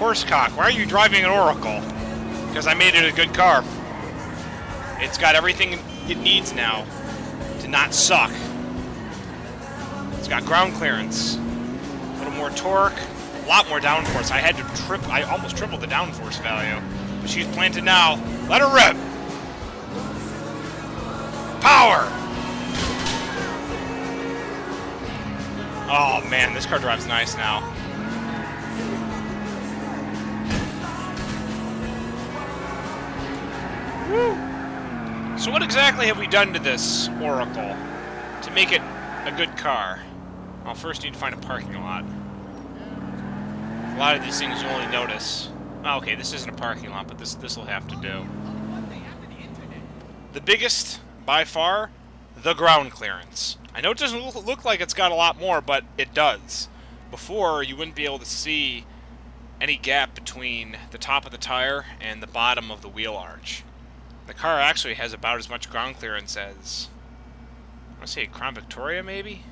Horsecock, why are you driving an Oracle? Because I made it a good car. It's got everything it needs now to not suck. It's got ground clearance, a little more torque, a lot more downforce. I almost tripled the downforce value. But she's planted now. Let her rip! Power! Oh man, this car drives nice now. Woo. So what exactly have we done to this Oracle to make it a good car? Well, first you need to find a parking lot. A lot of these things you only notice. Oh, okay, this isn't a parking lot, but this will have to do. The biggest, by far, the ground clearance. I know it doesn't look like it's got a lot more, but it does. Before, you wouldn't be able to see any gap between the top of the tire and the bottom of the wheel arch. The car actually has about as much ground clearance as, I want to say Crown Victoria, maybe?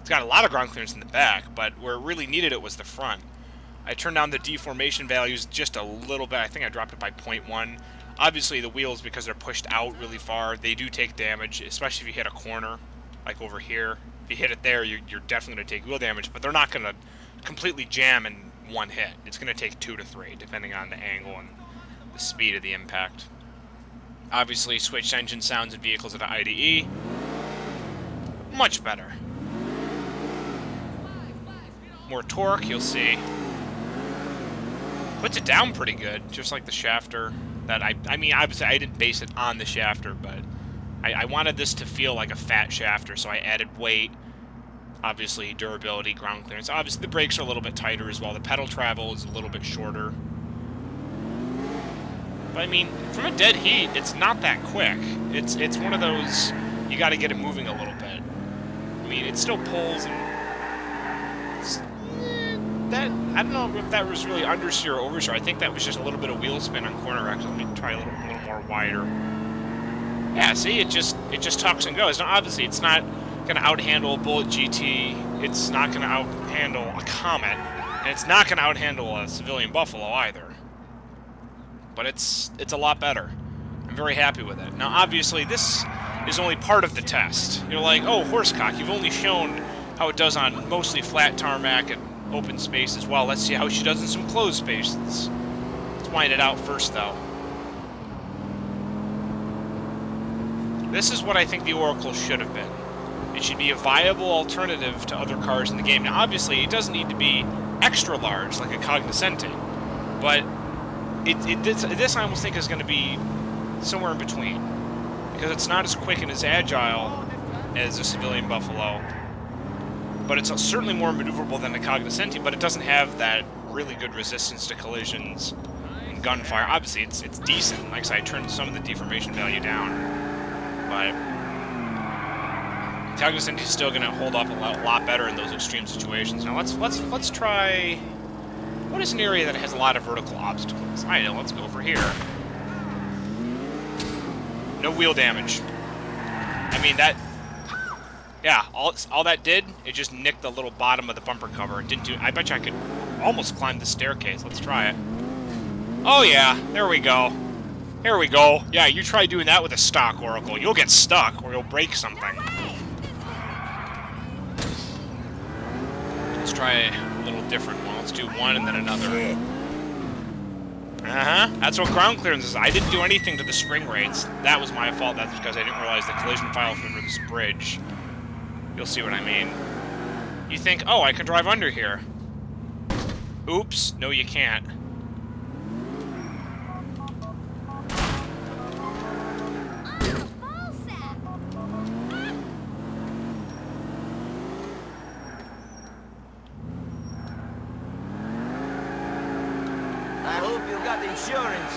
It's got a lot of ground clearance in the back, but where it really needed it was the front. I turned down the deformation values just a little bit. I think I dropped it by 0.1. Obviously, the wheels, because they're pushed out really far, they do take damage, especially if you hit a corner, like over here. If you hit it there, you're definitely going to take wheel damage, but they're not going to completely jam in one hit. It's going to take 2 to 3, depending on the angle and the speed of the impact. Obviously, switched engine sounds and vehicles at the IDE. Much better. More torque, you'll see. Puts it down pretty good, just like the shafter. That I mean, obviously I didn't base it on the shafter, but I wanted this to feel like a fat shafter, so I added weight, obviously durability, ground clearance. Obviously the brakes are a little bit tighter as well. The pedal travel is a little bit shorter. But I mean, from a dead heat, it's not that quick. It's one of those, you got to get it moving a little bit. I mean, it still pulls and... It's, that, I don't know if that was really understeer or oversteer. I think that was just a little bit of wheel spin on corner axle. Let me try a little more wider. Yeah, see, it just tucks and goes. Now, obviously, it's not going to outhandle a Bullet GT. It's not going to outhandle a Comet, and it's not going to outhandle a Civilian Buffalo either. But it's a lot better. I'm very happy with it. Now, obviously, this is only part of the test. You're like, oh, Horsecock, you've only shown how it does on mostly flat tarmac and open space as well. Let's see how she does in some closed spaces. Let's wind it out first, though. This is what I think the Oracle should have been. It should be a viable alternative to other cars in the game. Now, obviously, it doesn't need to be extra large, like a Cognoscenti, but this I almost think is going to be somewhere in between, because it's not as quick and as agile as a Civilian Buffalo, but it's certainly more maneuverable than the Cognoscenti, but it doesn't have that really good resistance to collisions and gunfire. Obviously, it's decent. Like I said, I turned some of the deformation value down, but Cognoscenti is still going to hold up a lot better in those extreme situations. Now, let's try... What is an area that has a lot of vertical obstacles? I know, let's go over here. No wheel damage. I mean, that... Yeah, all that did, it just nicked the little bottom of the bumper cover. It didn't do... I bet you I could almost climb the staircase. Let's try it. Oh, yeah. There we go. Here we go. Yeah, you try doing that with a stock Oracle. You'll get stuck, or you'll break something. Let's try a little different one. Let's do one and then another. Uh-huh. That's what ground clearance is. I didn't do anything to the spring rates. That was my fault. That's because I didn't realize the collision file for this bridge. You'll see what I mean. You think, oh, I can drive under here. Oops, no you can't. I hope you got insurance.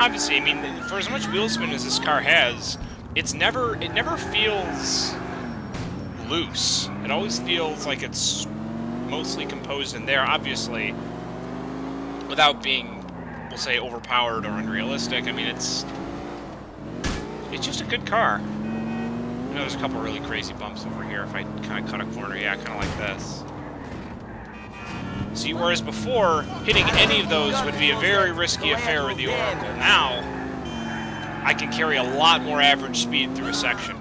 Obviously, I mean, for as much wheel spin as this car has, it never feels loose. It always feels like it's mostly composed in there, obviously, without being, we'll say, overpowered or unrealistic. I mean, it's just a good car. You know, there's a couple really crazy bumps over here if I kind of cut a corner. Yeah, kind of like this. See, whereas before, hitting any of those would be a very risky affair with the Oracle. Now, I can carry a lot more average speed through a section.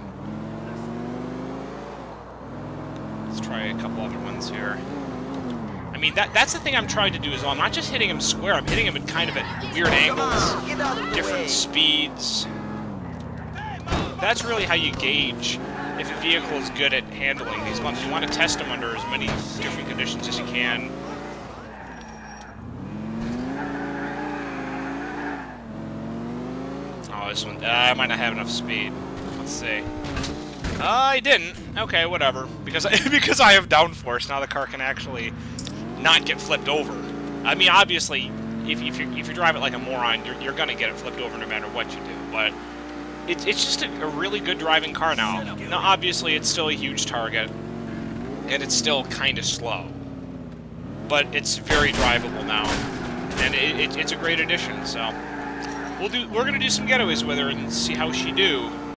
Let's try a couple other ones here. I mean, that's the thing I'm trying to do is I'm not just hitting them square, I'm hitting them at kind of at weird angles, different speeds. That's really how you gauge if a vehicle is good at handling these bumps. You want to test them under as many different conditions as you can. Oh, this one, I might not have enough speed. Let's see. I didn't. Okay, whatever. Because I have downforce, now the car can actually not get flipped over. I mean, obviously, if you drive it like a moron, you're going to get it flipped over no matter what you do, but it's just a really good driving car now. Now, obviously, it's still a huge target, and it's still kind of slow, but it's very drivable now, and it's a great addition. So we're gonna do some getaways with her and see how she do.